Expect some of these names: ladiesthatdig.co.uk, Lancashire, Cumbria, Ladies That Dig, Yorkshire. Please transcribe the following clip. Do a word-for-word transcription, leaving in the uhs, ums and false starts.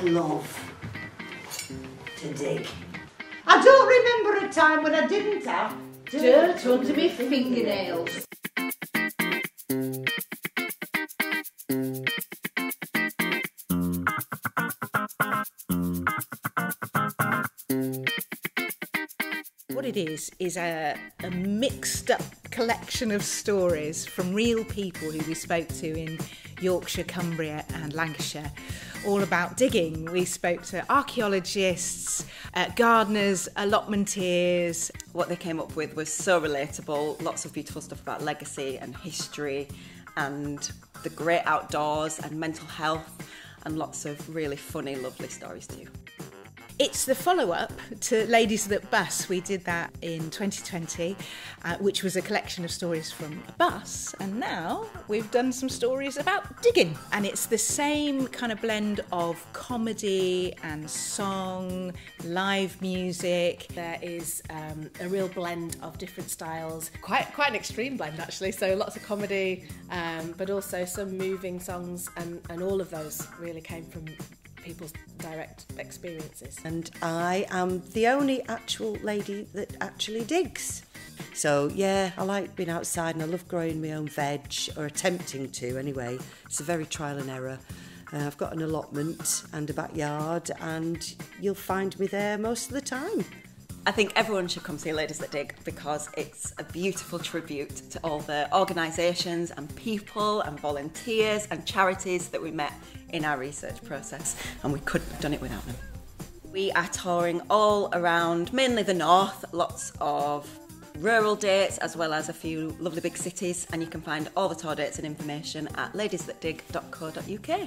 I love to dig. I don't remember a time when I didn't have dirt under my fingernails. What it is, is a, a mixed up collection of stories from real people who we spoke to in Yorkshire, Cumbria and Lancashire, all about digging. We spoke to archaeologists, uh, gardeners, allotmenteers. What they came up with was so relatable, lots of beautiful stuff about legacy and history and the great outdoors and mental health, and lots of really funny, lovely stories too. It's the follow-up to Ladies That Bus. We did that in twenty twenty, uh, which was a collection of stories from a bus, and now we've done some stories about digging. And it's the same kind of blend of comedy and song, live music. There is um, a real blend of different styles, quite, quite an extreme blend actually, so lots of comedy, um, but also some moving songs, and, and all of those really came from people's direct experiences. And I am the only actual lady that actually digs. So yeah, I like being outside and I love growing my own veg, or attempting to anyway. It's a very trial and error. Uh, I've got an allotment and a backyard, and you'll find me there most of the time. I think everyone should come see Ladies That Dig, because it's a beautiful tribute to all the organisations and people and volunteers and charities that we met in our research process, and we couldn't have done it without them. We are touring all around, mainly the north, lots of rural dates as well as a few lovely big cities, and you can find all the tour dates and information at ladies that dig dot co dot U K.